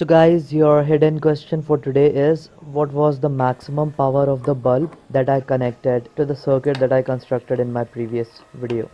So guys, your hidden question for today is, what was the maximum power of the bulb that I connected to the circuit that I constructed in my previous video?